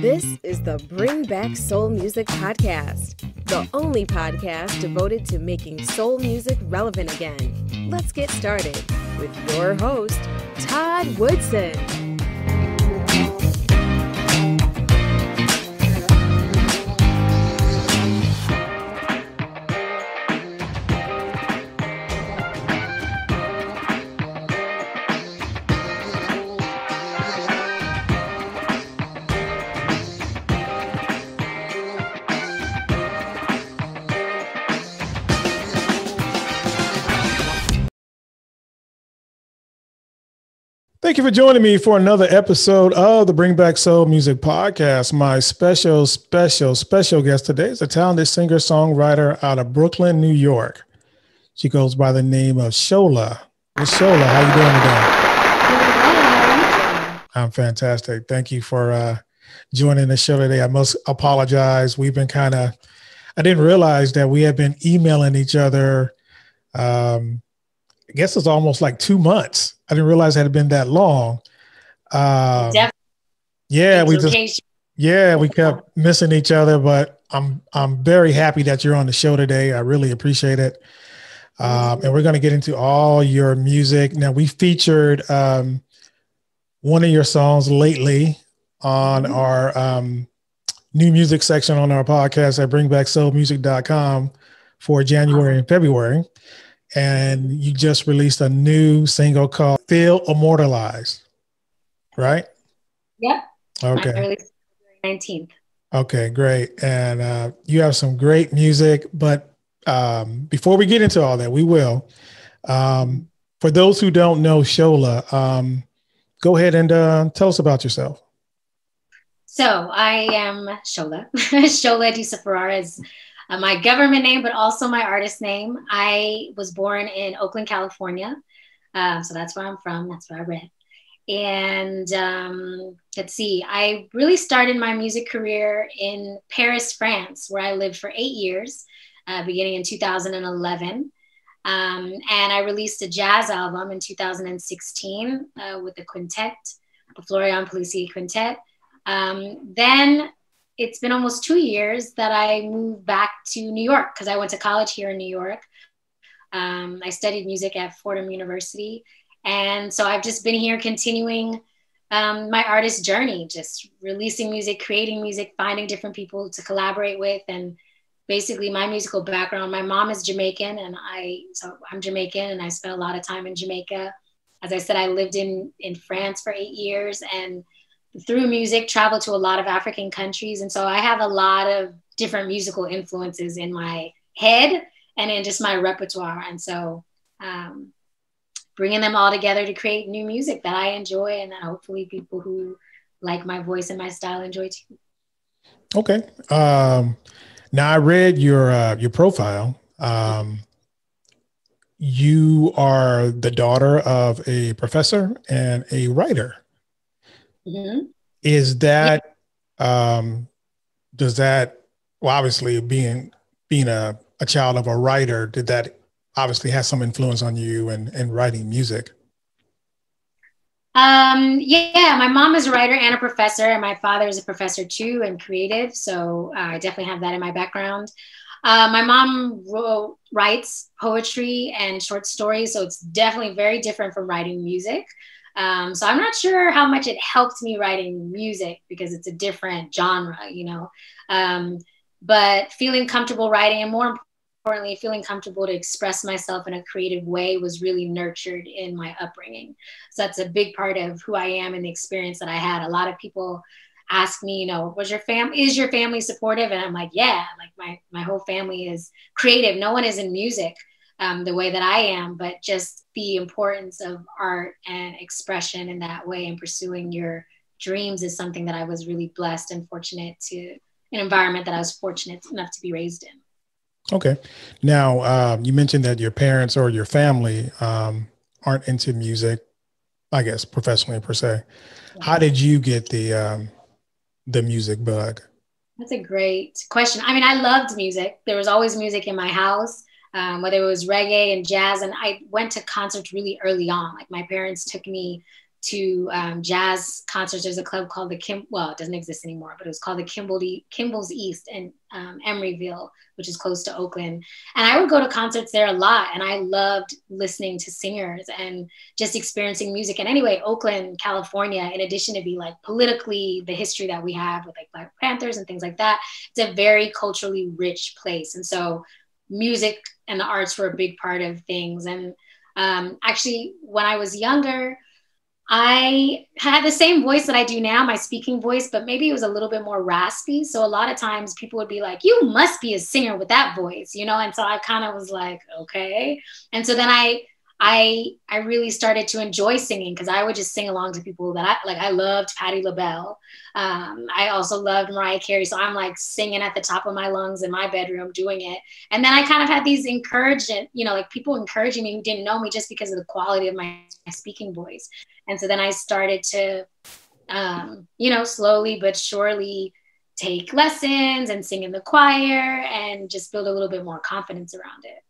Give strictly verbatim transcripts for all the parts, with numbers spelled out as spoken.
This is the Bring Back Soul Music Podcast, the only podcast devoted to making soul music relevant again. Let's get started with your host, Todd Woodson. Thank you for joining me for another episode of the Bring Back Soul Music Podcast. My special, special, special guest today is a talented singer-songwriter out of Brooklyn, New York. She goes by the name of Shola. Miss Shola, how you doing today? I'm fantastic. Thank you for uh, joining the show today. I must apologize. We've been kind of, I didn't realize that we have been emailing each other. Um, I guess it's almost like two months. I didn't realize it had been that long. Um, yeah, we just, yeah, we kept missing each other, but I'm, I'm very happy that you're on the show today. I really appreciate it. Um, and we're going to get into all your music. Now, we featured um, one of your songs lately on mm-hmm. our um, new music section on our podcast at bring back soul music dot com for January and February. And you just released a new single called Feel Immortalized, right? Yeah. Okay. I released February nineteenth. Okay, great. And uh, you have some great music, but um, before we get into all that, we will. Um, for those who don't know Shola, um, go ahead and uh, tell us about yourself. So I am Shola. Shola Adisa Ferraris. Uh, my government name, but also my artist name. I was born in Oakland, California. Um, so that's where I'm from. That's where I live. And um, let's see, I really started my music career in Paris, France, where I lived for eight years, uh, beginning in two thousand eleven. Um, and I released a jazz album in two thousand sixteen uh, with a quintet, the Florian Pellissier Quintet. Um, then it's been almost two years that I moved back to New York because I went to college here in New York. Um, I studied music at Fordham University. And so I've just been here continuing um, my artist journey, just releasing music, creating music, finding different people to collaborate with. And basically my musical background, my mom is Jamaican and I, so I'm Jamaican and I spent a lot of time in Jamaica. As I said, I lived in, in France for eight years and through music, travel to a lot of African countries. And so I have a lot of different musical influences in my head and in just my repertoire. And so um, bringing them all together to create new music that I enjoy and that hopefully people who like my voice and my style enjoy too. Okay. Um, now I read your, uh, your profile. Um, you are the daughter of a professor and a writer. Mm-hmm. Is that, um, does that, well, obviously being, being a, a child of a writer, did that obviously have some influence on you and, and writing music? Um, yeah, my mom is a writer and a professor and my father is a professor too and creative. So uh, I definitely have that in my background. Uh, my mom wrote, writes poetry and short stories. So it's definitely very different from writing music. Um, so I'm not sure how much it helped me writing music because it's a different genre, you know, um, but feeling comfortable writing and more importantly, feeling comfortable to express myself in a creative way was really nurtured in my upbringing. So that's a big part of who I am and the experience that I had. A lot of people ask me, you know, was your fam- is your family supportive? And I'm like, yeah, like my, my whole family is creative. No one is in music. Um, the way that I am, but just the importance of art and expression in that way and pursuing your dreams is something that I was really blessed and fortunate to, an environment that I was fortunate enough to be raised in. Okay. Now, um, you mentioned that your parents or your family um, aren't into music, I guess, professionally per se. Yeah. How did you get the, um, the music bug? That's a great question. I mean, I loved music. There was always music in my house. Um, whether it was reggae and jazz. And I went to concerts really early on. Like my parents took me to um, jazz concerts. There's a club called the Kim, well, it doesn't exist anymore, but it was called the Kimball's East in um, Emeryville, which is close to Oakland. And I would go to concerts there a lot. And I loved listening to singers and just experiencing music. And anyway, Oakland, California, in addition to be like politically the history that we have with like Black Panthers and things like that, it's a very culturally rich place. And so music and the arts were a big part of things. And um, actually, when I was younger, I had the same voice that I do now, my speaking voice, but maybe it was a little bit more raspy. So a lot of times people would be like, you must be a singer with that voice, you know? And so I kind of was like, okay. And so then I, I, I really started to enjoy singing because I would just sing along to people that I, like I loved Patti LaBelle. Um, I also loved Mariah Carey. So I'm like singing at the top of my lungs in my bedroom doing it. And then I kind of had these encouragement, you know, like people encouraging me who didn't know me just because of the quality of my, my speaking voice. And so then I started to, um, you know, slowly but surely take lessons and sing in the choir and just build a little bit more confidence around it.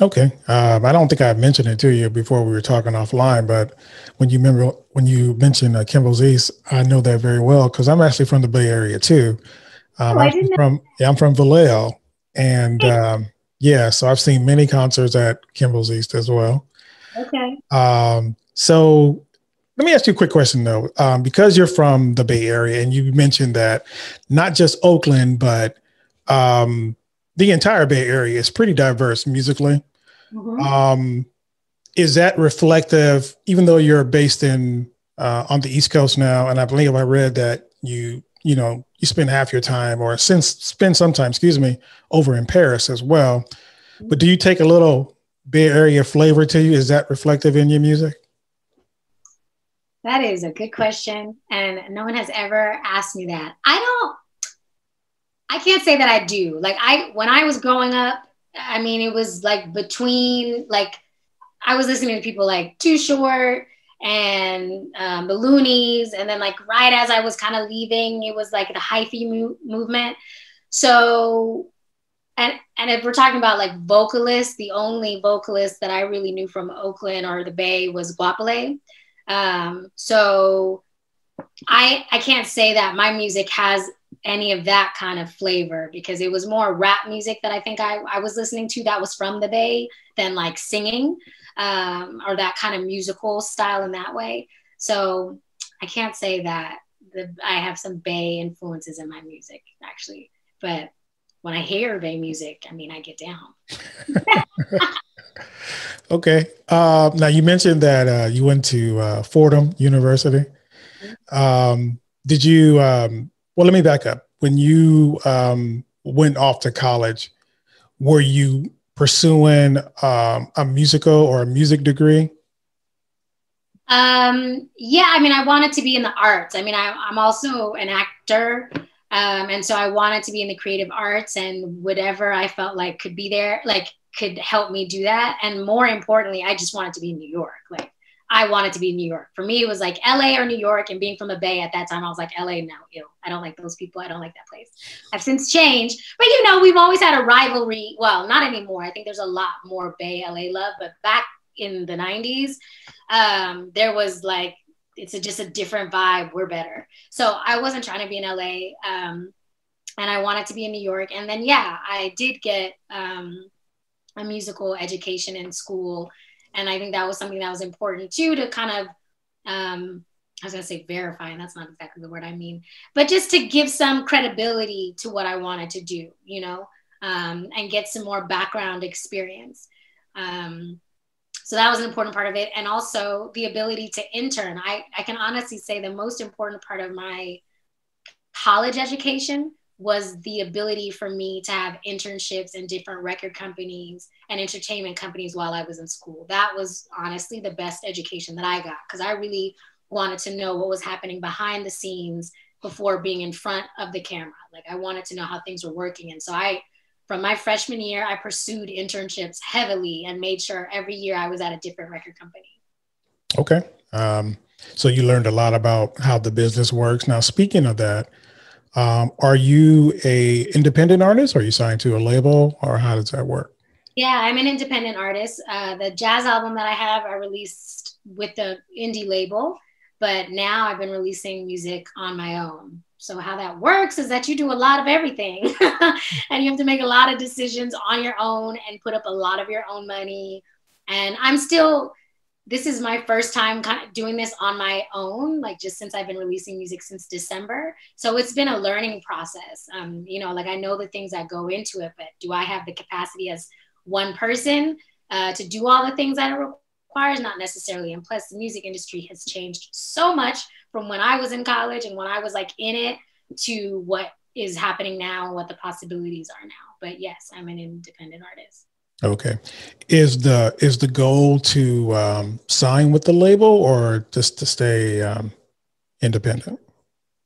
Okay. Um, I don't think I mentioned it to you before we were talking offline, but when you remember, when you mentioned uh, Kimball's East, I know that very well because I'm actually from the Bay Area too. Um, oh, I didn't I'm from, yeah, I'm from Vallejo. And um, yeah, so I've seen many concerts at Kimball's East as well. Okay. Um, so let me ask you a quick question though, um, because you're from the Bay Area and you mentioned that not just Oakland, but um, the entire Bay Area is pretty diverse musically. Mm-hmm. Um, is that reflective, even though you're based in uh, on the East Coast now, and I believe I read that you, you know, you spend half your time or since spend some time, excuse me, over in Paris as well. Mm-hmm. But do you take a little Bay Area flavor to you? Is that reflective in your music? That is a good question. And no one has ever asked me that. I don't, I can't say that I do. Like I, when I was growing up, I mean, it was like between, like I was listening to people like Too Short and um, the Loonies. And then like, right as I was kind of leaving, it was like the hyphy mo movement. So, and, and if we're talking about like vocalists, the only vocalist that I really knew from Oakland or the Bay was Guapale. Um, so I, I can't say that my music has any of that kind of flavor because it was more rap music that I think I, I was listening to that was from the Bay than like singing, um, or that kind of musical style in that way. So I can't say that the, I have some Bay influences in my music actually, but when I hear Bay music, I mean, I get down. Okay. Uh, now you mentioned that uh, you went to uh, Fordham University. Um, did you, um, well, let me back up. When you um, went off to college, were you pursuing um, a musical or a music degree? Um, yeah, I mean, I wanted to be in the arts. I mean, I, I'm also an actor. Um, and so I wanted to be in the creative arts and whatever I felt like could be there, like could help me do that. And more importantly, I just wanted to be in New York. Like I wanted to be in New York. For me, it was like L A or New York, and being from the Bay at that time, I was like, L A, no, ew. I don't like those people. I don't like that place. I've since changed, but you know, we've always had a rivalry. Well, not anymore. I think there's a lot more Bay L A love, but back in the nineties, um, there was like, it's a, just a different vibe. We're better. So I wasn't trying to be in L A, um, and I wanted to be in New York. And then, yeah, I did get um, a musical education in school. And I think that was something that was important too, to kind of, um, I was gonna say verifying, that's not exactly the word I mean, but just to give some credibility to what I wanted to do, you know, um, and get some more background experience. Um, So that was an important part of it. And also the ability to intern. I, I can honestly say the most important part of my college education was the ability for me to have internships in different record companies and entertainment companies while I was in school. That was honestly the best education that I got because I really wanted to know what was happening behind the scenes before being in front of the camera. Like I wanted to know how things were working. And so I From my freshman year, I pursued internships heavily and made sure every year I was at a different record company. Okay. Um, so you learned a lot about how the business works. Now, speaking of that, um, are you a independent artist? Or are you signed to a label or how does that work? Yeah, I'm an independent artist. Uh, the jazz album that I have, I released with the indie label, but now I've been releasing music on my own. So how that works is that you do a lot of everything and you have to make a lot of decisions on your own and put up a lot of your own money. And I'm still, this is my first time kind of doing this on my own, like just since I've been releasing music since December. So it's been a learning process. Um, you know, like I know the things that go into it, but do I have the capacity as one person uh, to do all the things that are required? Not necessarily. And plus the music industry has changed so much from when I was in college and when I was like in it to what is happening now and what the possibilities are now. But yes, I'm an independent artist. Okay. Is the, is the goal to um, sign with the label or just to stay um, independent?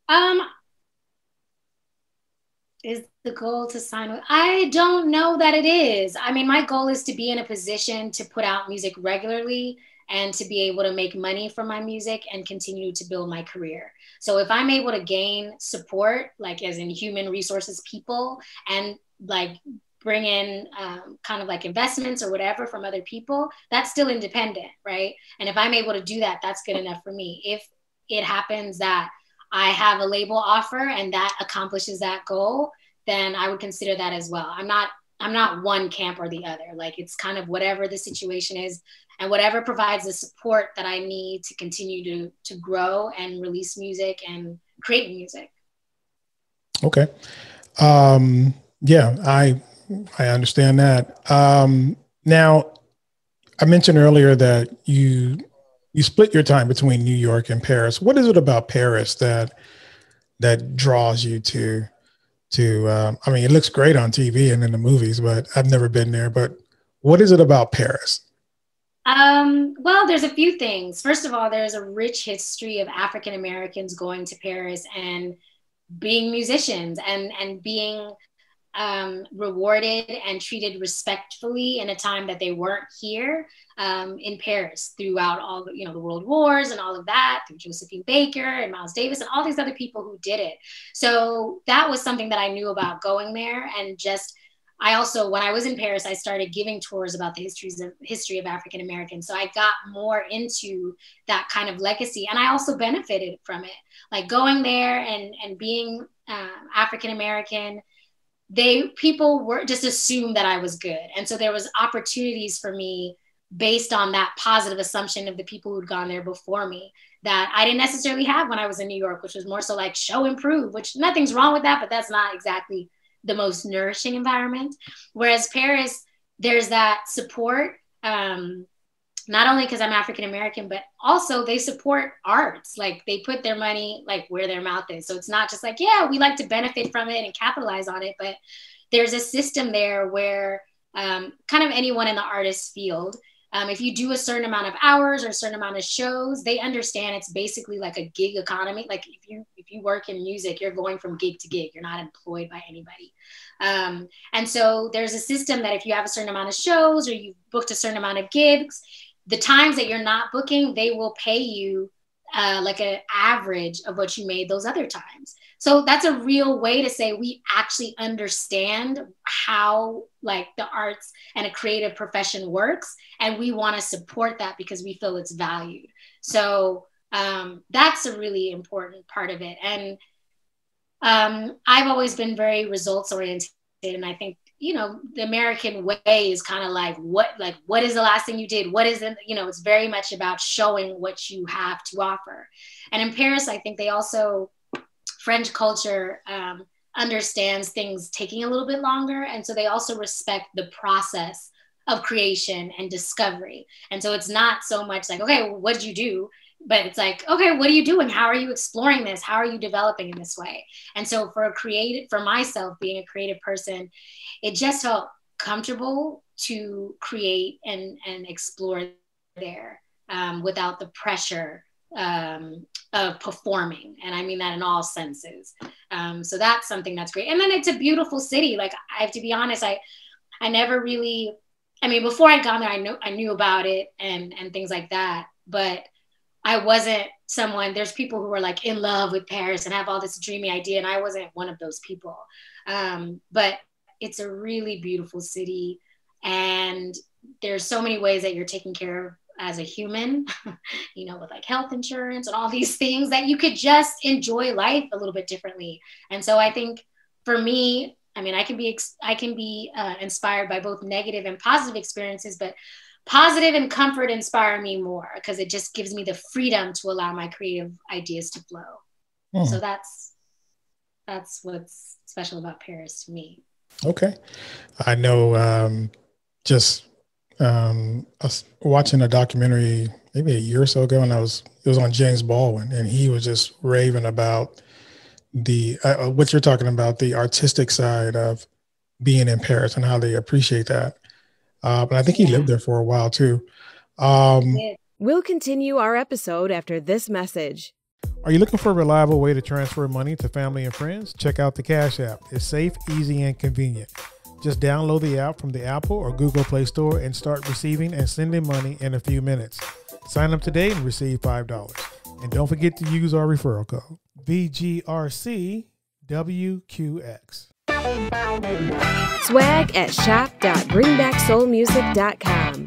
Um, is the goal to sign with? I don't know that it is. I mean, my goal is to be in a position to put out music regularly and to be able to make money from my music and continue to build my career. So if I'm able to gain support, like as in human resources people, and like bring in um, kind of like investments or whatever from other people, that's still independent, right? And if I'm able to do that, that's good enough for me. If it happens that I have a label offer and that accomplishes that goal, then I would consider that as well. I'm not, I'm not one camp or the other. Like it's kind of whatever the situation is and whatever provides the support that I need to continue to, to grow and release music and create music. Okay. Um, yeah, I, I understand that. Um, now I mentioned earlier that you, You split your time between New York and Paris. What is it about Paris that that draws you to to? Um, I mean, it looks great on T V and in the movies, but I've never been there. But what is it about Paris? Um, well, there's a few things. First of all, there's a rich history of African Americans going to Paris and being musicians and and being um, rewarded and treated respectfully in a time that they weren't here, um, in Paris throughout all the, you know, the world wars and all of that, through Josephine Baker and Miles Davis and all these other people who did it. So that was something that I knew about going there. And just, I also, when I was in Paris, I started giving tours about the histories of history of African Americans. So I got more into that kind of legacy. And I also benefited from it, like going there and, and being, uh, African American, they, people were just assumed that I was good. And so there was opportunities for me based on that positive assumption of the people who'd gone there before me that I didn't necessarily have when I was in New York, which was more so like show and prove, which nothing's wrong with that, but that's not exactly the most nourishing environment. Whereas Paris, there's that support, um, not only because I'm African-American, but also they support arts. Like they put their money like where their mouth is. So it's not just like, yeah, we like to benefit from it and capitalize on it. But there's a system there where um, kind of anyone in the artist field, um, if you do a certain amount of hours or a certain amount of shows, they understand it's basically like a gig economy. Like if you, if you work in music, you're going from gig to gig. You're not employed by anybody. Um, and so there's a system that if you have a certain amount of shows or you've booked a certain amount of gigs, the times that you're not booking, they will pay you uh, like an average of what you made those other times. So that's a real way to say we actually understand how like the arts and a creative profession works. And we want to support that because we feel it's valued. So um, that's a really important part of it. And um, I've always been very results oriented. And I think, you know, the American way is kind of like, what, like, what is the last thing you did? What is it? You know, it's very much about showing what you have to offer. And in Paris, I think they also, French culture um, understands things taking a little bit longer. And so they also respect the process of creation and discovery. And so it's not so much like, okay, well, what did you do? But it's like, okay, what are you doing? How are you exploring this? How are you developing in this way? And so for a creative, for myself, being a creative person, it just felt comfortable to create and, and explore there um, without the pressure um, of performing. And I mean that in all senses. Um, so that's something that's great. And then it's a beautiful city. Like I have to be honest, I, I never really, I mean, before I'd gone there, I knew, I knew about it and, and things like that. But I wasn't someone, there's people who are like in love with Paris and have all this dreamy idea. And I wasn't one of those people. Um, but it's a really beautiful city. And there's so many ways that you're taken care as a human, you know, with like health insurance and all these things, that you could just enjoy life a little bit differently. And so I think for me, I mean, I can be, I can be uh, inspired by both negative and positive experiences, but positive and comfort inspire me more because it just gives me the freedom to allow my creative ideas to flow. Mm. So that's, that's what's special about Paris to me. Okay. I know um, just um, I was watching a documentary maybe a year or so ago, and I was, it was on James Baldwin, and he was just raving about the, uh, what you're talking about, the artistic side of being in Paris and how they appreciate that. Uh, but I think he lived there for a while too. Um, we'll continue our episode after this message. Are you looking for a reliable way to transfer money to family and friends? Check out the Cash App. It's safe, easy, and convenient. Just download the app from the Apple or Google Play Store and start receiving and sending money in a few minutes. Sign up today and receive five dollars. And don't forget to use our referral code, V G R C W Q X. Swag at shop dot bring back soul music dot com.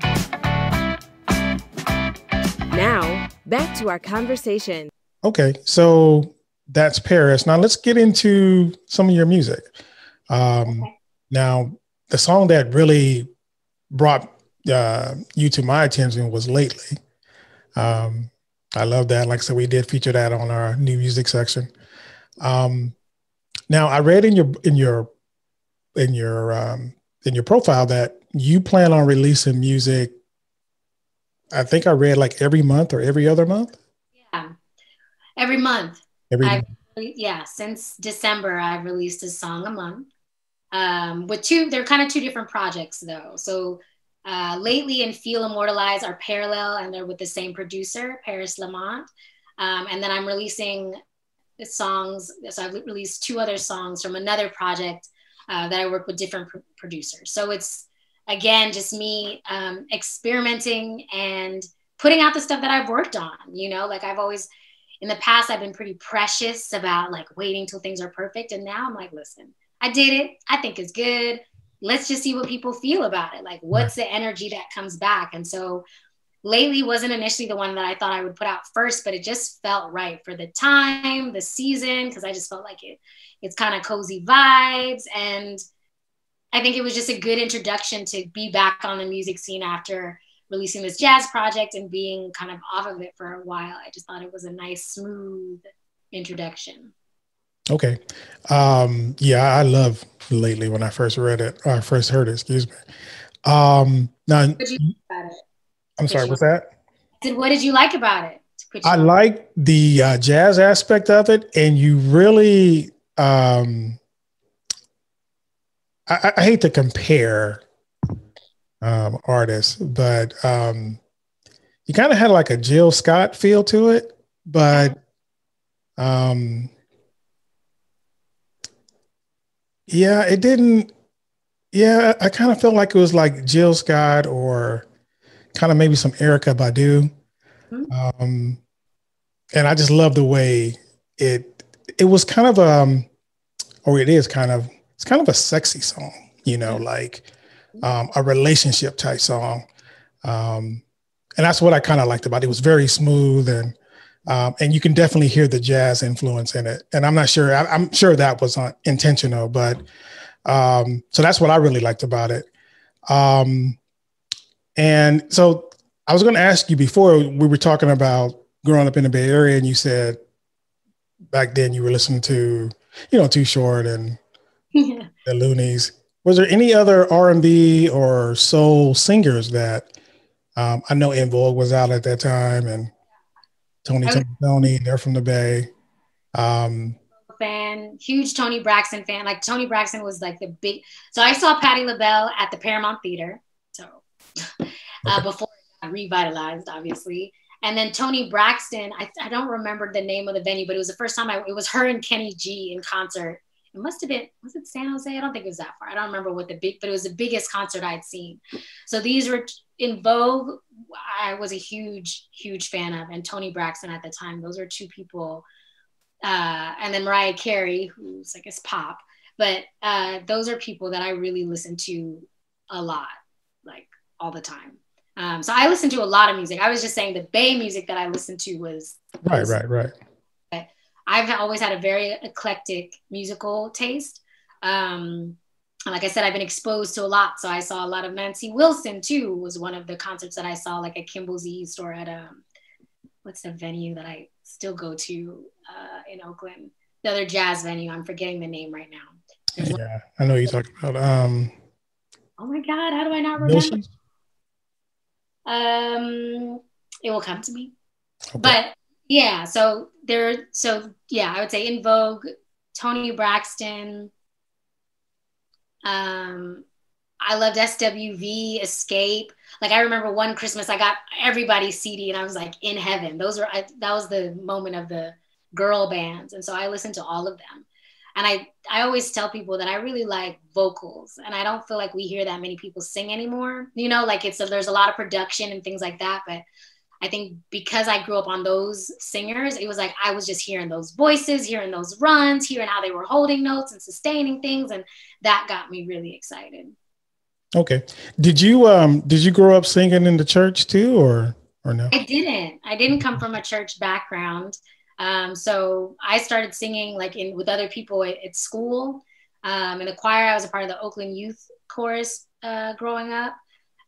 Now, back to our conversation. Okay, so that's Paris. Now let's get into some of your music. Um, okay. Now, the song that really brought uh, you to my attention was Lately. Um, I love that. Like I said, we did feature that on our new music section. Um, now, I read in your in your in your um, in your profile that you plan on releasing music. I think I read like every month or every other month. Every month. Every month. Yeah, since December, I've released a song a month. Um, with two, they're kind of two different projects though. So uh, Lately and Feel Immortalized are parallel, and they're with the same producer, Paris Lamont. Um, and then I'm releasing the songs. So I've released two other songs from another project uh, that I work with different pr producers. So it's, again, just me um, experimenting and putting out the stuff that I've worked on, you know, like I've always, in the past, I've been pretty precious about like waiting till things are perfect. And now I'm like, listen, I did it. I think it's good. Let's just see what people feel about it. Like, what's the energy that comes back? And so Lately wasn't initially the one that I thought I would put out first, but it just felt right for the time, the season, because I just felt like it, it's kind of cozy vibes. And I think it was just a good introduction to be back on the music scene after releasing this jazz project and being kind of off of it for a while. I just thought it was a nice, smooth introduction. Okay. Um, yeah, I love Lately when I first read it, or I first heard it, excuse me. Um, now, what did you like about it? I'm sorry, what's that? I said, what did you like about it? I like the uh, jazz aspect of it, and you really, um, I, I hate to compare Um, artist, but um, you kind of had like a Jill Scott feel to it, but um, yeah, it didn't. Yeah, I kind of felt like it was like Jill Scott or kind of maybe some Erykah Badu. Mm-hmm. Um, and I just love the way it, it was kind of, um, or it is kind of, it's kind of a sexy song, you know, mm-hmm. like, Um, a relationship type song. Um, and that's what I kind of liked about it. It was very smooth, and um, and you can definitely hear the jazz influence in it. And I'm not sure, I, I'm sure that was intentional, but um, so that's what I really liked about it. Um, and so I was going to ask you before, we were talking about growing up in the Bay Area, and you said back then you were listening to, you know, Too Short and yeah. the Loonies. Was there any other R and B or soul singers that um, I know En Vogue was out at that time, and Tony Tony, they're from the Bay. Um, fan, huge Tony Braxton fan. Like Tony Braxton was like the big. So I saw Patti LaBelle at the Paramount Theater. So uh, okay. Before it got revitalized, obviously. And then Tony Braxton, I, I don't remember the name of the venue, but it was the first time I. It was her and Kenny G in concert. It must have been, was it San Jose? I don't think it was that far. I don't remember what the big, but it was the biggest concert I'd seen. So these were En Vogue. I was a huge, huge fan of, and Tony Braxton at the time. Those were two people. Uh, and then Mariah Carey, who's I guess pop, but uh, those are people that I really listened to a lot, like all the time. Um, so I listened to a lot of music. I was just saying the Bay music that I listened to was, was right, right, right. I've always had a very eclectic musical taste. Um, and like I said, I've been exposed to a lot. So I saw a lot of Nancy Wilson too, was one of the concerts that I saw, like at Kimball's East, or at um, what's the venue that I still go to uh, in Oakland? The other jazz venue. I'm forgetting the name right now. There's yeah, one. I know you're talking about. Um, oh my God, how do I not remember? Wilson? Um, it will come to me. Okay. But yeah, so there, so yeah, I would say In Vogue, Tony Braxton. Um, I loved S W V, Escape. Like I remember one Christmas I got everybody's C D and I was like in heaven. Those were, I, that was the moment of the girl bands. And so I listened to all of them. And I, I always tell people that I really like vocals, and I don't feel like we hear that many people sing anymore. You know, like it's, a, there's a lot of production and things like that. But I think because I grew up on those singers, it was like, I was just hearing those voices, hearing those runs, hearing how they were holding notes and sustaining things. And that got me really excited. Okay. Did you, um, did you grow up singing in the church too, or, or no? I didn't, I didn't come from a church background. Um, so I started singing like in with other people at, at school, um, in the choir. I was a part of the Oakland Youth Chorus, uh, growing up.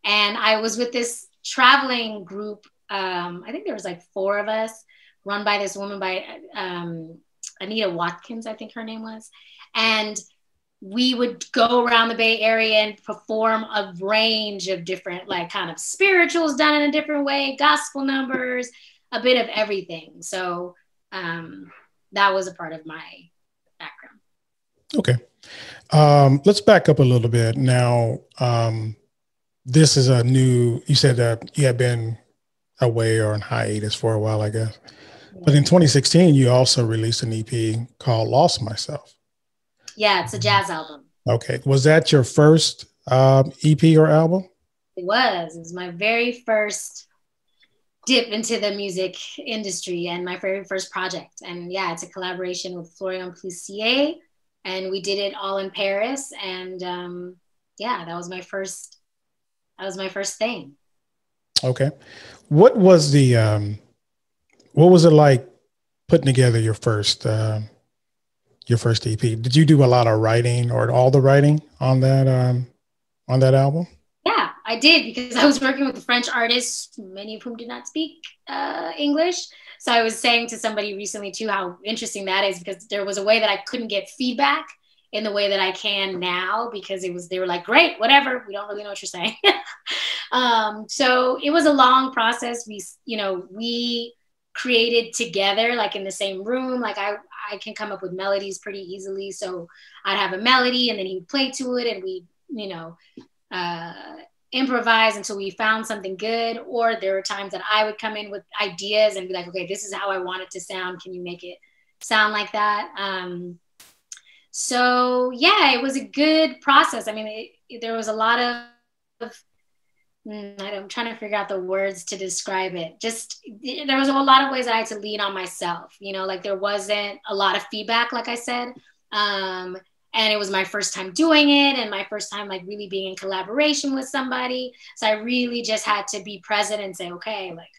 And I was with this traveling group. Um, I think there was like four of us, run by this woman by, um, Anita Watkins, I think her name was. And we would go around the Bay Area and perform a range of different, like kind of spirituals done in a different way, gospel numbers, a bit of everything. So Um, that was a part of my background. Okay. Um, let's back up a little bit. Now, um, this is a new, you said that you had been away or on hiatus for a while, I guess. Yeah. But in twenty sixteen, you also released an E P called Lost Myself. Yeah, it's a jazz album. Okay. Was that your first um, E P or album? It was. It was my very first dip into the music industry and my very first project. And yeah, it's a collaboration with Florian Pellissier, and we did it all in Paris. And um, yeah, that was my first, that was my first thing. Okay. What was the, um, what was it like putting together your first, uh, your first E P? Did you do a lot of writing, or all the writing on that, um, on that album? I did, because I was working with French artists, many of whom did not speak uh, English. So I was saying to somebody recently too, how interesting that is, because there was a way that I couldn't get feedback in the way that I can now, because it was, they were like, great, whatever. We don't really know what you're saying. um, so it was a long process. We, you know, we created together, like in the same room. Like I, I can come up with melodies pretty easily. So I'd have a melody and then he'd play to it, and we, you know, uh, improvise until we found something good. Or there were times that I would come in with ideas and be like, okay, this is how I want it to sound. Can you make it sound like that? Um, so yeah, it was a good process. I mean, it, it, there was a lot of, mm, I'm trying to figure out the words to describe it. Just, it, there was a lot of ways that I had to lean on myself, you know, like there wasn't a lot of feedback, like I said. Um, And it was my first time doing it, and my first time like really being in collaboration with somebody. So I really just had to be present and say, okay, like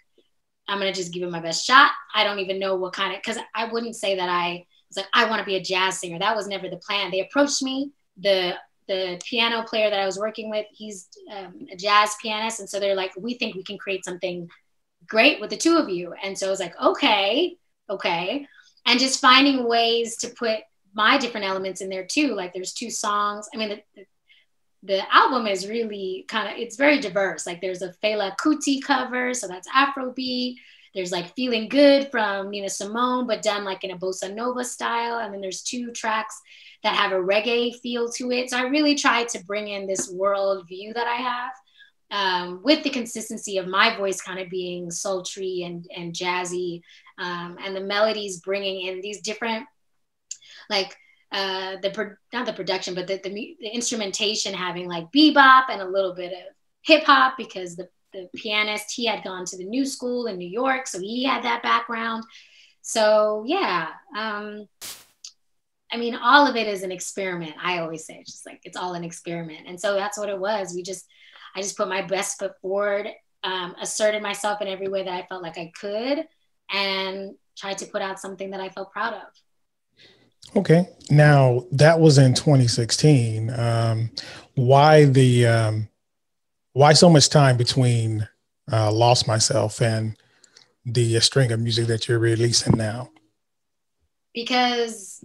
I'm gonna just give it my best shot. I don't even know what kind of, cause I wouldn't say that I was like, I wanna be a jazz singer. That was never the plan. They approached me, the, the piano player that I was working with, he's um, a jazz pianist. And so they're like, we think we can create something great with the two of you. And so I was like, okay, okay. And just finding ways to put my different elements in there too. Like there's two songs. I mean, the, the, the album is really kind of, it's very diverse. Like there's a Fela Kuti cover, so that's Afrobeat. There's like Feeling Good from Nina Simone, but done like in a bossa nova style. And then there's two tracks that have a reggae feel to it. So I really tried to bring in this world view that I have, um, with the consistency of my voice kind of being sultry and, and jazzy, um, and the melodies bringing in these different, like uh, the, pro not the production, but the, the, the instrumentation having like bebop and a little bit of hip hop, because the, the pianist, he had gone to the New School in New York. So he had that background. So yeah, um, I mean, all of it is an experiment. I always say, it's just like, it's all an experiment. And so that's what it was. We just, I just put my best foot forward, um, asserted myself in every way that I felt like I could, and tried to put out something that I felt proud of. Okay. Now, that was in twenty sixteen. Um, why the, um, why so much time between uh, Lost Myself and the string of music that you're releasing now? Because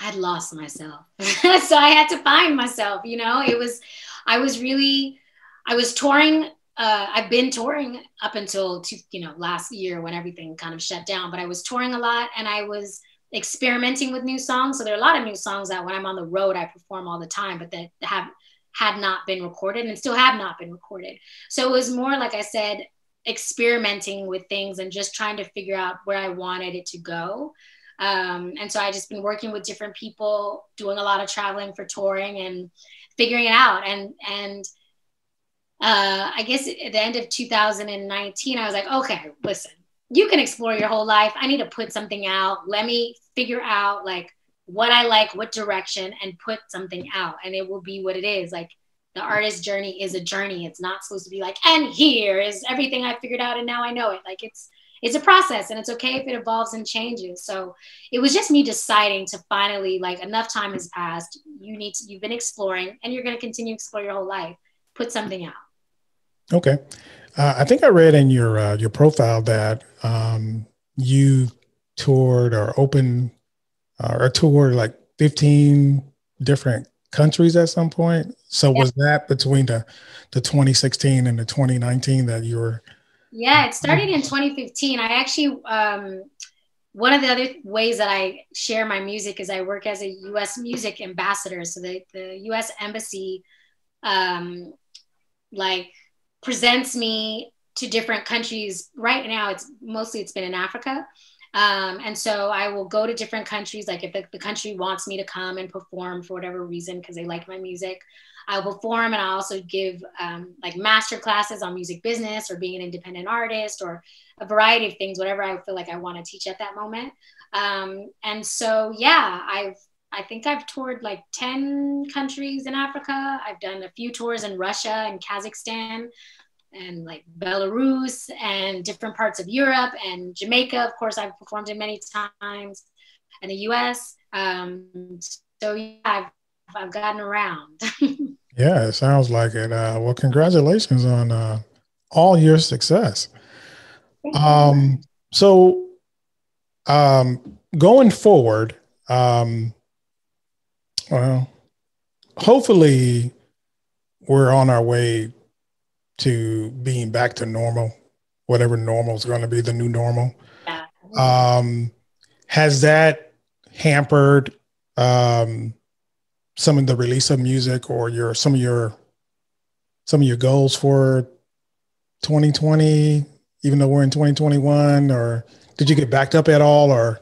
I'd lost myself. So I had to find myself, you know. It was, I was really, I was touring. Uh, I've been touring up until, two, you know, last year when everything kind of shut down, but I was touring a lot and I was experimenting with new songs. So there are a lot of new songs that when I'm on the road, I perform all the time, but that have had not been recorded and still have not been recorded. So it was more, like I said, experimenting with things and just trying to figure out where I wanted it to go. Um, and so I just been working with different people, doing a lot of traveling for touring and figuring it out. And, and uh, I guess at the end of two thousand nineteen, I was like, okay, listen, you can explore your whole life. I need to put something out. Let me figure out like what I like, what direction, and put something out, and it will be what it is. Like, the artist journey is a journey. It's not supposed to be like, and here is everything I figured out and now I know it. Like, it's, it's a process, and it's okay if it evolves and changes. So it was just me deciding to finally, like, enough time has passed. You need to, you've been exploring and you're going to continue to explore your whole life. Put something out. Okay. Uh, I think I read in your, uh, your profile that um, you toured or opened uh, or toured like fifteen different countries at some point. So yeah. Was that between the, the twenty sixteen and the twenty nineteen that you were? Yeah, it started in twenty fifteen. I actually, um, one of the other ways that I share my music is I work as a U S music ambassador. So the, the U S embassy, um, like, presents me to different countries. Right now, it's mostly, it's been in Africa. Um, and so I will go to different countries. Like, if the, the country wants me to come and perform for whatever reason, because they like my music, I'll perform, and I also give um, like master classes on music business or being an independent artist or a variety of things, whatever I feel like I want to teach at that moment. Um, and so, yeah, I've, I think I've toured like ten countries in Africa. I've done a few tours in Russia and Kazakhstan and like Belarus and different parts of Europe and Jamaica. Of course, I've performed in many times, and the U S. Um, so yeah, I've, I've gotten around. Yeah, it sounds like it. Uh, well, congratulations on uh, all your success. Um, so um, going forward, um, well, hopefully we're on our way to being back to normal, whatever normal is going to be, the new normal. Yeah. Um, has that hampered um, some of the release of music or your some of your some of your goals for twenty twenty, even though we're in twenty twenty-one? Or did you get backed up at all, or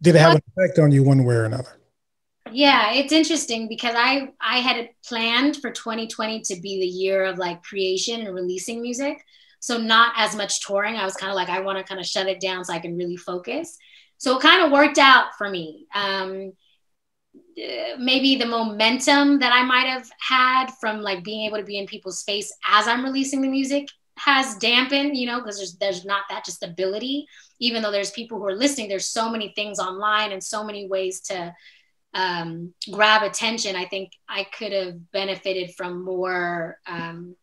did it have an effect on you one way or another? Yeah, it's interesting because I, I had planned for twenty twenty to be the year of like creation and releasing music. So not as much touring. I was kind of like, I want to kind of shut it down so I can really focus. So it kind of worked out for me. Um, maybe the momentum that I might have had from like being able to be in people's face as I'm releasing the music has dampened, you know, because there's, there's not that just ability, even though there's people who are listening. There's so many things online and so many ways to Um, grab attention. I think I could have benefited from more, um,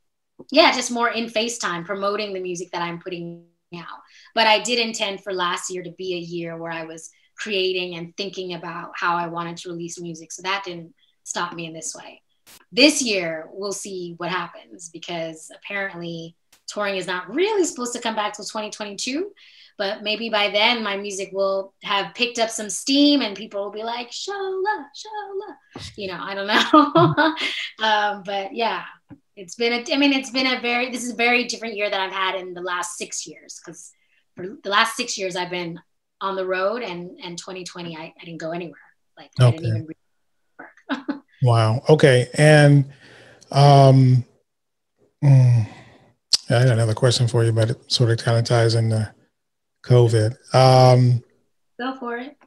yeah, just more in face time promoting the music that I'm putting out. But I did intend for last year to be a year where I was creating and thinking about how I wanted to release music. So that didn't stop me in this way. This year, we'll see what happens, because apparently touring is not really supposed to come back till twenty twenty-two. But maybe by then my music will have picked up some steam and people will be like, Shola, Shola. You know, I don't know. um, but yeah, it's been, a, I mean, it's been a very, this is a very different year that I've had in the last six years. Because for the last six years I've been on the road, and, and twenty twenty, I, I didn't go anywhere. Like, okay. I didn't even really work. Wow. Okay. And um, mm, I had another question for you, but it sort of kind of ties in the COVID. Um, Go for it.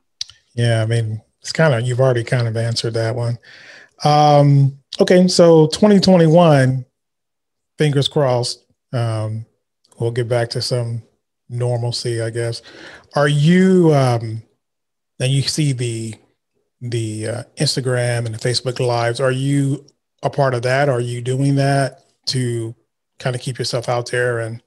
Yeah, I mean, it's kind of, you've already kind of answered that one. Um, okay, so twenty twenty-one, fingers crossed, um, we'll get back to some normalcy, I guess. Are you, um, and you see the, the uh, Instagram and the Facebook Lives, are you a part of that? Are you doing that to kind of keep yourself out there? And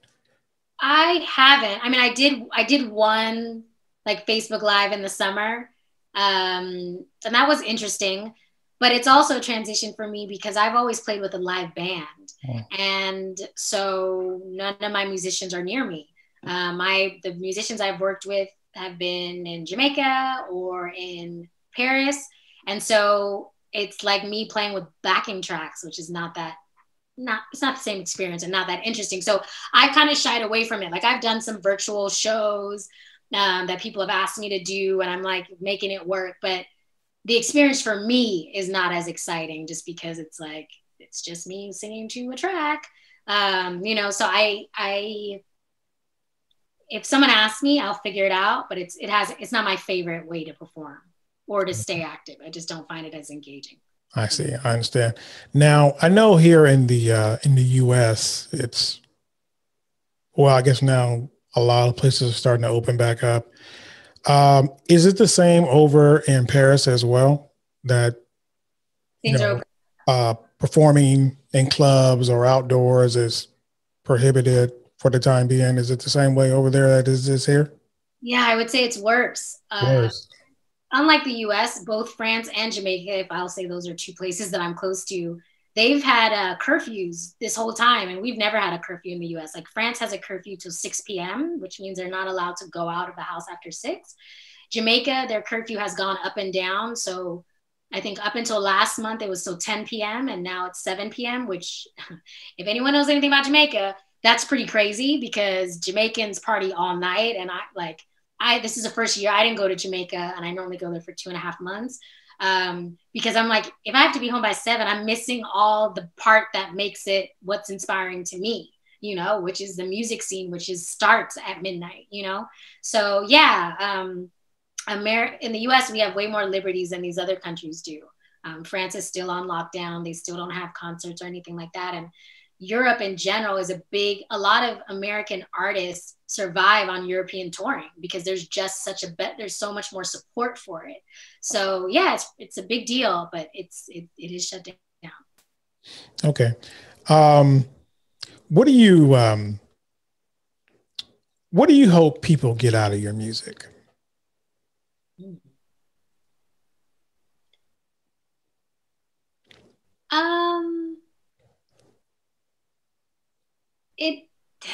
I haven't. I mean, I did, I did one like Facebook Live in the summer. Um, and that was interesting, but it's also a transition for me because I've always played with a live band. Mm. And so none of my musicians are near me. Um, I, the musicians I've worked with have been in Jamaica or in Paris. And so it's like me playing with backing tracks, which is not that, not, it's not the same experience and not that interesting. So I kind of shied away from it. Like I've done some virtual shows um, that people have asked me to do, and I'm like making it work. But the experience for me is not as exciting just because it's like, it's just me singing to a track. Um, you know, so I, I, if someone asks me, I'll figure it out, but it's, it has, it's not my favorite way to perform or to stay active. I just don't find it as engaging. I see. I understand. Now, I know here in the, uh, in the U S it's, well, I guess now a lot of places are starting to open back up. Um, is it the same over in Paris as well? That things, you know, are open. Uh, performing in clubs or outdoors is prohibited for the time being. Is it the same way over there that is this here? Yeah, I would say it's worse. Worse. Uh, Unlike the U S, both France and Jamaica, if I'll say those are two places that I'm close to, they've had uh, curfews this whole time, and we've never had a curfew in the U S. Like France has a curfew till six p m, which means they're not allowed to go out of the house after six. Jamaica, their curfew has gone up and down. So I think up until last month, it was till ten p m, and now it's seven p m, which if anyone knows anything about Jamaica, that's pretty crazy because Jamaicans party all night, and I like, I, this is the first year I didn't go to Jamaica, and I normally go there for two and a half months um, because I'm like, if I have to be home by seven, I'm missing all the part that makes it what's inspiring to me, you know, which is the music scene, which is starts at midnight, you know? So yeah, um, Ameri- in the U S, we have way more liberties than these other countries do. Um, France is still on lockdown. They still don't have concerts or anything like that. And Europe in general is a big, a lot of American artists survive on European touring because there's just such a bet. There's so much more support for it. So yeah, it's, it's a big deal, but it's, it, it is shut down. Okay. Um, what do you, um, what do you hope people get out of your music? Um, It,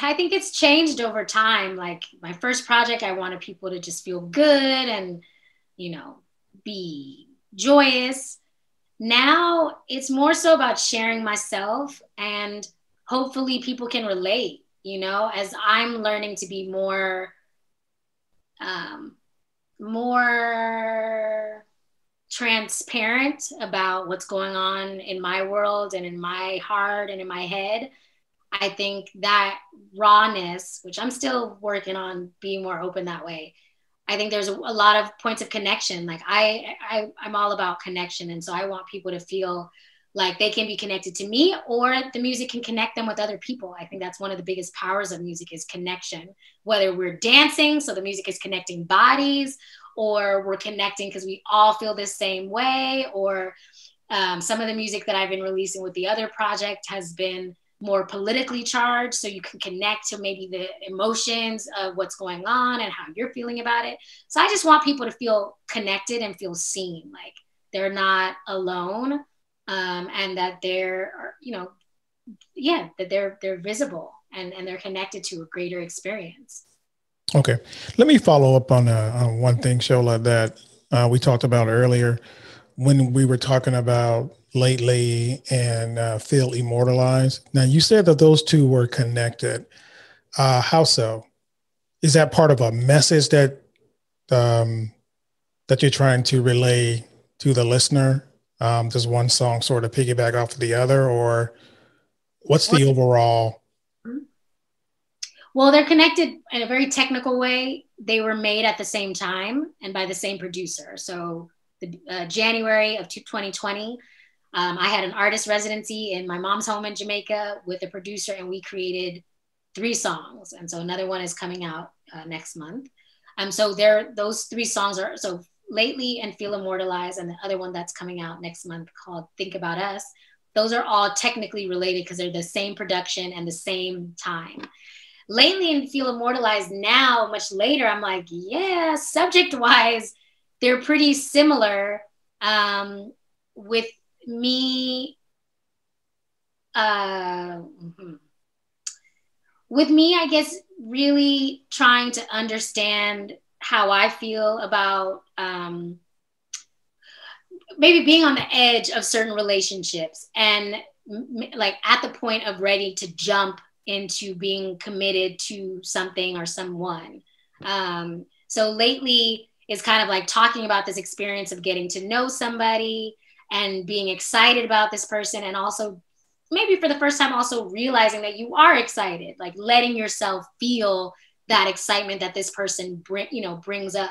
I think it's changed over time. Like my first project, I wanted people to just feel good and, you know, be joyous. Now it's more so about sharing myself, and hopefully people can relate, you know, as I'm learning to be more, um, more transparent about what's going on in my world and in my heart and in my head. I think that rawness, which I'm still working on being more open that way. I think there's a, a lot of points of connection. Like I, I, I'm all about connection. And so I want people to feel like they can be connected to me, or the music can connect them with other people. I think that's one of the biggest powers of music is connection, whether we're dancing. So the music is connecting bodies, or we're connecting because we all feel the same way. Or um, some of the music that I've been releasing with the other project has been more politically charged, so you can connect to maybe the emotions of what's going on and how you're feeling about it. So I just want people to feel connected and feel seen, like they're not alone, um, and that they're, you know, yeah, that they're they're visible and and they're connected to a greater experience. Okay, let me follow up on, uh, on one thing, Shola, that uh, we talked about earlier when we were talking about Lately and uh, Feel Immortalized. Now you said that those two were connected. Uh, how so? Is that part of a message that um, that you're trying to relay to the listener? Um, does one song sort of piggyback off of the other, or what's the overall? Well, they're connected in a very technical way. They were made at the same time and by the same producer. So the uh, January of twenty twenty. Um, I had an artist residency in my mom's home in Jamaica with a producer, and we created three songs. And so another one is coming out uh, next month. Um, so there, those three songs are, so Lately and Feel Immortalized, and the other one that's coming out next month called Think About Us. Those are all technically related because they're the same production and the same time. Lately and Feel Immortalized now, much later, I'm like, yeah, subject-wise, they're pretty similar, um, with me, uh, mm-hmm. with me, I guess, really trying to understand how I feel about um, maybe being on the edge of certain relationships and like at the point of ready to jump into being committed to something or someone. Um, so Lately is kind of like talking about this experience of getting to know somebody and being excited about this person, and also maybe for the first time also realizing that you are excited, like letting yourself feel that excitement that this person bring, you know, brings up.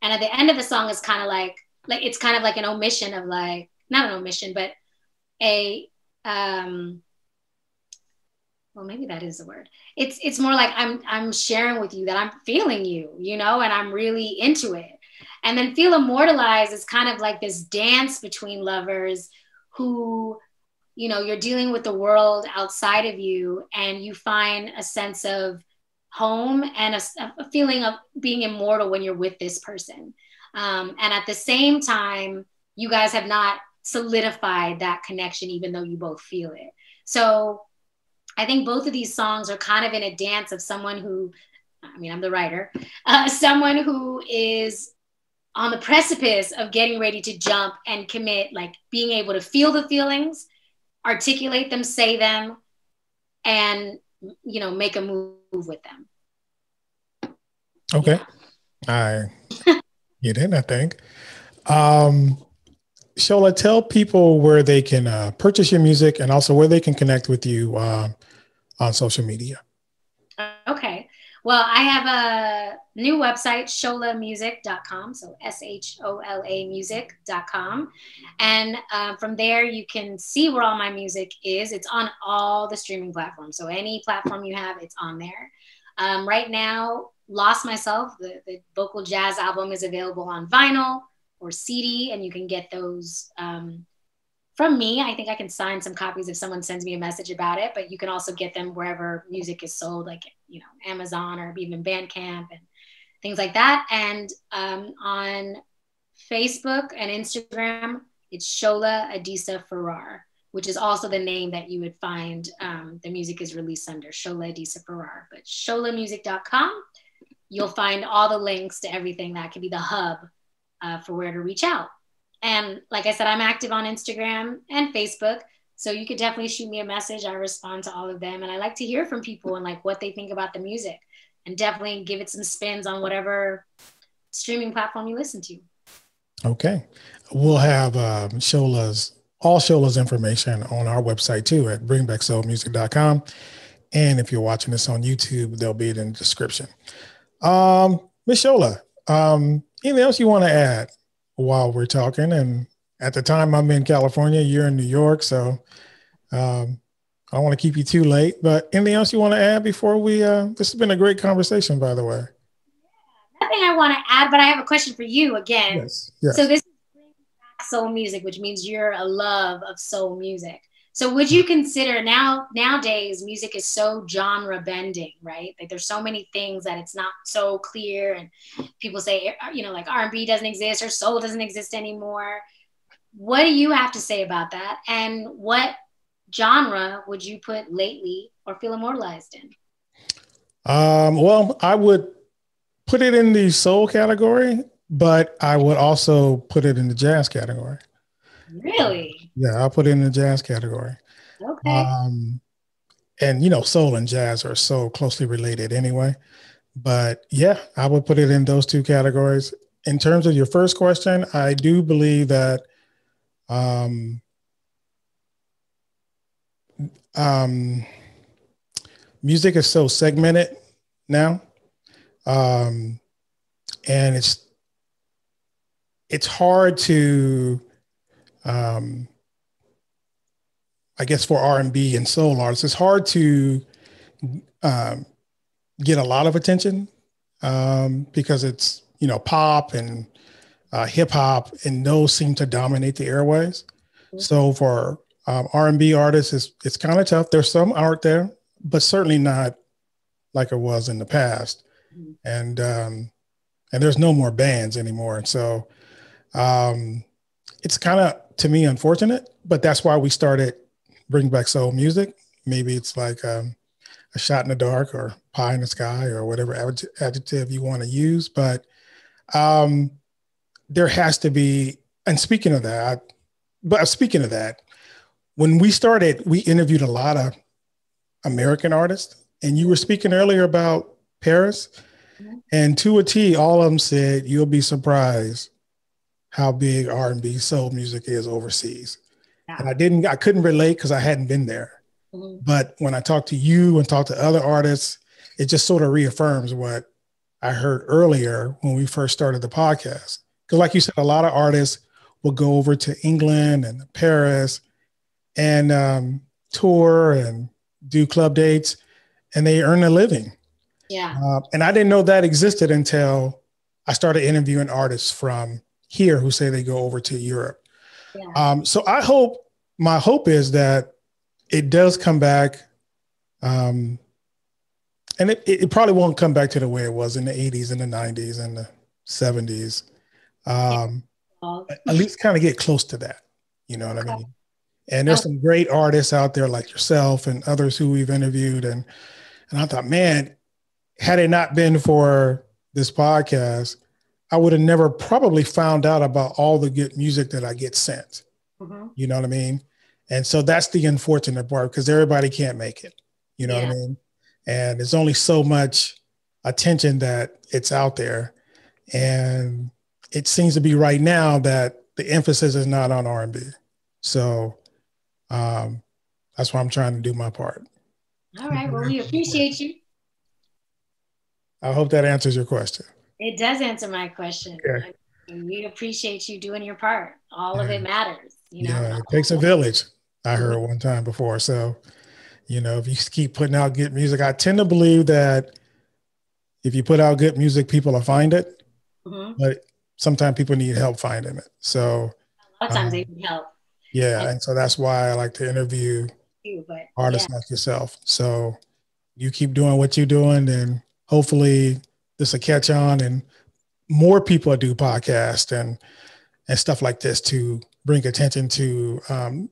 And at the end of the song is kind of like, like, it's kind of like an omission of like, not an omission, but a, um, well, maybe that is the word. It's, it's more like I'm, I'm sharing with you that I'm feeling you, you know, and I'm really into it. And then Feel Immortalized is kind of like this dance between lovers who, you know, you're dealing with the world outside of you, and you find a sense of home and a, a feeling of being immortal when you're with this person. Um, and at the same time, you guys have not solidified that connection, even though you both feel it. So I think both of these songs are kind of in a dance of someone who, I mean, I'm the writer, uh, someone who is on the precipice of getting ready to jump and commit, like being able to feel the feelings, articulate them, say them, and, you know, make a move with them. Okay. Yeah. I get it, I think. Um, Shola, tell people where they can uh, purchase your music and also where they can connect with you uh, on social media. Okay. Well, I have a new website, shola music dot com. So S H O L A music dot com. And uh, from there, you can see where all my music is. It's on all the streaming platforms. So any platform you have, it's on there. Um, right now, Lost Myself, the, the vocal jazz album, is available on vinyl or C D, and you can get those um, from me. I think I can sign some copies if someone sends me a message about it, but you can also get them wherever music is sold, like, you know, Amazon or even Bandcamp and things like that. And um, on Facebook and Instagram, it's Shola Adisa Ferraris, which is also the name that you would find um, the music is released under, Shola Adisa Ferraris. But shola music dot com, you'll find all the links to everything that could be the hub Uh, for where to reach out. And like I said, I'm active on Instagram and Facebook, so you could definitely shoot me a message. I respond to all of them, and I like to hear from people and like what they think about the music, and definitely give it some spins on whatever streaming platform you listen to. Okay. We'll have um, Shola's, all Shola's information on our website too at bring back soul music dot com. And if you're watching this on YouTube, they'll be in the description. Um, Miss Shola, um, anything else you want to add while we're talking? And at the time, I'm in California, you're in New York, so um, I don't want to keep you too late, but anything else you want to add before we, uh, this has been a great conversation, by the way. Nothing I want to add, but I have a question for you again. Yes, yes. So this is soul music, which means you're a love of soul music. So would you consider now, nowadays music is so genre bending, right? Like there's so many things that it's not so clear, and people say, you know, like R and B doesn't exist or soul doesn't exist anymore. What do you have to say about that? And what genre would you put Lately or Feel Immortalized in? Um, well, I would put it in the soul category, but I would also put it in the jazz category. Really? Yeah, I'll put it in the jazz category. Okay. Um, and, you know, soul and jazz are so closely related anyway. But, yeah, I would put it in those two categories. In terms of your first question, I do believe that um, um, music is so segmented now. Um, and it's it's hard to... Um, I guess for R and B and soul artists, it's hard to um, get a lot of attention um, because it's, you know, pop and uh, hip hop, and those seem to dominate the airways. Mm-hmm. So for um, R and B artists, it's, it's kind of tough. There's some out there, but certainly not like it was in the past. Mm-hmm. And, um, and there's no more bands anymore. And so um, it's kind of, to me, unfortunate, but that's why we started Bring Back Soul Music. Maybe it's like um, a shot in the dark or pie in the sky or whatever ad- adjective you want to use. But um, there has to be, and speaking of that, I, but speaking of that, when we started, we interviewed a lot of American artists, and you were speaking earlier about Paris, and to a T, all of them said, you'll be surprised how big R and B soul music is overseas. Yeah. And I didn't, I couldn't relate because I hadn't been there. Mm-hmm. But when I talked to you and talked to other artists, it just sort of reaffirms what I heard earlier when we first started the podcast. Because like you said, a lot of artists will go over to England and Paris and um, tour and do club dates, and they earn a living. Yeah. Uh, and I didn't know that existed until I started interviewing artists from here who say they go over to Europe. Yeah. Um, so I hope, my hope is that it does come back. Um, and it, it probably won't come back to the way it was in the eighties and the nineties and the seventies. Um, oh. At least kind of get close to that. You know what okay. I mean? And there's oh. some great artists out there like yourself and others who we've interviewed. And, and I thought, man, had it not been for this podcast, I would have never probably found out about all the good music that I get sent. Mm-hmm. You know what I mean? And so that's the unfortunate part, because everybody can't make it. You know yeah. what I mean? And there's only so much attention that it's out there. And it seems to be right now that the emphasis is not on R and B. So um, that's why I'm trying to do my part. All right. Well, we appreciate you. I hope that answers your question. It does answer my question. Okay. I mean, we appreciate you doing your part. All yeah. of it matters. You know? Yeah, it takes a village, I heard one time before. So, you know, if you keep putting out good music, I tend to believe that if you put out good music, people will find it. Mm-hmm. But sometimes people need help finding it. So a lot of times um, they need help. Yeah. And, and so that's why I like to interview too, but, artists yeah. like yourself. So you keep doing what you're doing, and hopefully this will catch on and more people do podcasts and, and stuff like this to bring attention to, um,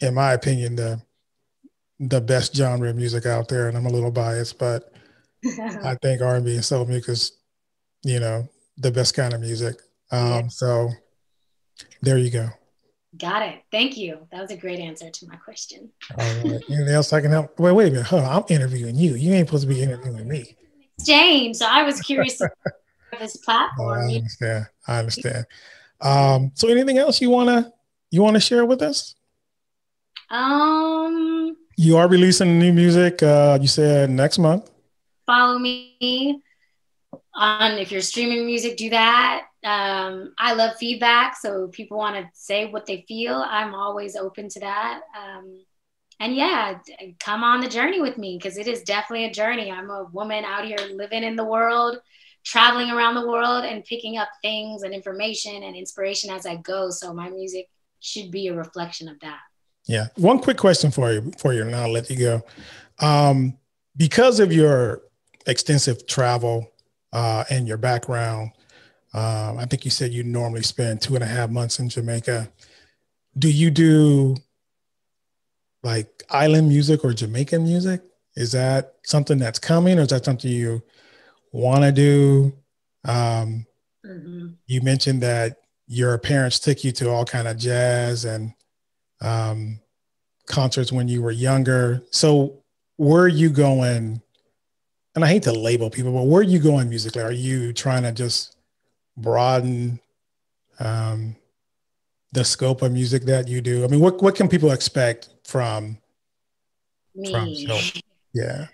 in my opinion, the, the best genre of music out there. And I'm a little biased, but I think R and B and soul music is, you know, the best kind of music. Um, yeah. So there you go. Got it. Thank you. That was a great answer to my question. All right. Anything else I can help? Wait, wait a minute. Hold on. I'm interviewing you. You ain't supposed to be interviewing me. James, so I was curious about this platform. Oh, I understand. I understand. Um, so, anything else you wanna you wanna share with us? Um, you are releasing new music. Uh, you said next month. Follow me on if you're streaming music. Do that. Um, I love feedback, so people want to say what they feel. I'm always open to that. Um, And yeah, come on the journey with me, because it is definitely a journey. I'm a woman out here living in the world, traveling around the world, and picking up things and information and inspiration as I go. So my music should be a reflection of that. Yeah. One quick question for you before you, and I'll let you go. Um, because of your extensive travel uh, and your background, um, I think you said you normally spend two and a half months in Jamaica. Do you do like island music or Jamaican music? Is that something that's coming, or is that something you want to do? Um, mm-hmm. You mentioned that your parents took you to all kind of jazz and um, concerts when you were younger. So where are you going? And I hate to label people, but where are you going musically? Are you trying to just broaden um, the scope of music that you do? I mean, what, what can people expect from me? From, so, yeah.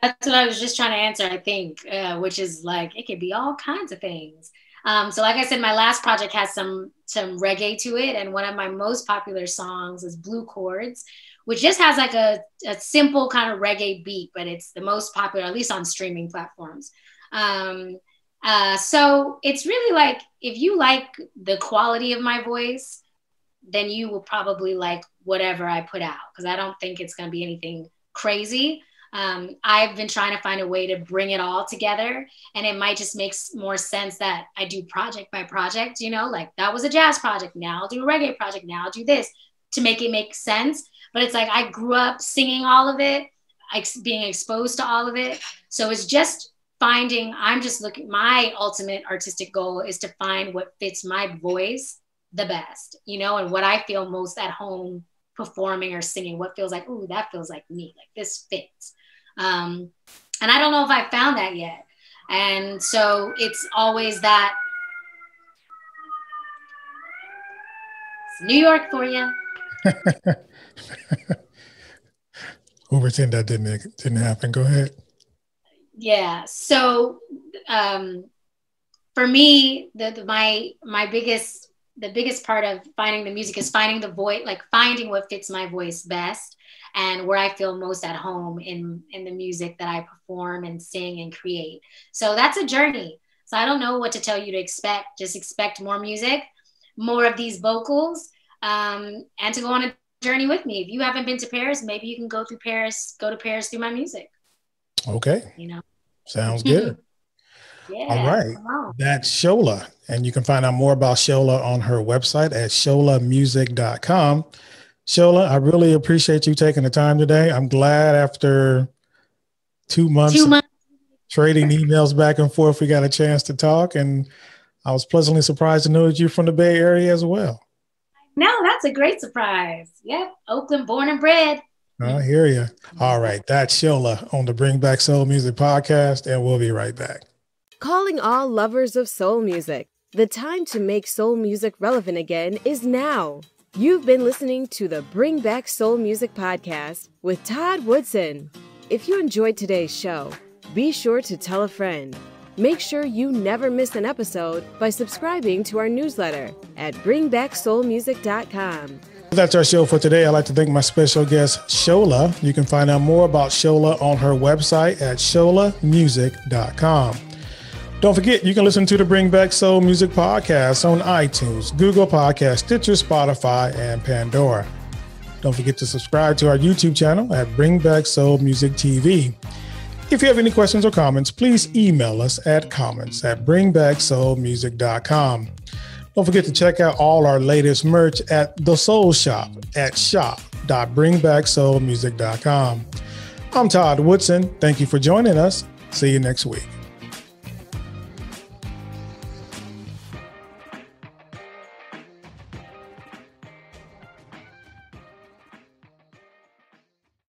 That's what I was just trying to answer, I think, uh, which is like, it could be all kinds of things. Um, so like I said, my last project has some, some reggae to it. And one of my most popular songs is Blue Chords, which just has like a, a simple kind of reggae beat, but it's the most popular, at least on streaming platforms. Um, uh, so it's really like, if you like the quality of my voice, then you will probably like whatever I put out, because I don't think it's going to be anything crazy. Um, I've been trying to find a way to bring it all together, and it might just make more sense that I do project by project, you know, like that was a jazz project. Now I'll do a reggae project. Now I'll do this to make it make sense. But it's like, I grew up singing all of it, ex being exposed to all of it. So it's just finding, I'm just looking, my ultimate artistic goal is to find what fits my voice the best, you know, and what I feel most at home performing or singing, what feels like, ooh, that feels like me, like this fits. Um, and I don't know if I found that yet. And so it's always that. It's New York for you. We'll pretend that didn't, didn't happen. Go ahead. Yeah. So um, for me, the, the, my, my biggest, the biggest part of finding the music is finding the voice, like finding what fits my voice best and where I feel most at home in, in the music that I perform and sing and create. So that's a journey. So I don't know what to tell you to expect. Just expect more music, more of these vocals, um, and to go on a journey with me. If you haven't been to Paris, maybe you can go through Paris, go to Paris through my music. Okay. You know, sounds good. Yeah, all right. Wow. That's Shola. And you can find out more about Shola on her website at shola music dot com. Shola, I really appreciate you taking the time today. I'm glad after two months, two months. trading emails back and forth, we got a chance to talk. And I was pleasantly surprised to know that you're from the Bay Area as well. No, that's a great surprise. Yep. Oakland born and bred. I hear you. All right. That's Shola on the Bring Back Soul Music Podcast. And we'll be right back. Calling all lovers of soul music. The time to make soul music relevant again is now. You've been listening to the Bring Back Soul Music Podcast with Todd Woodson. If you enjoyed today's show, be sure to tell a friend. Make sure you never miss an episode by subscribing to our newsletter at bring back soul music dot com. That's our show for today. I'd like to thank my special guest, Shola. You can find out more about Shola on her website at shola music dot com. Don't forget, you can listen to the Bring Back Soul Music Podcast on iTunes, Google Podcasts, Stitcher, Spotify, and Pandora. Don't forget to subscribe to our YouTube channel at Bring Back Soul Music T V. If you have any questions or comments, please email us at comments at bring back soul music dot com. Don't forget to check out all our latest merch at The Soul Shop at shop dot bring back soul music dot com. I'm Todd Woodson. Thank you for joining us. See you next week.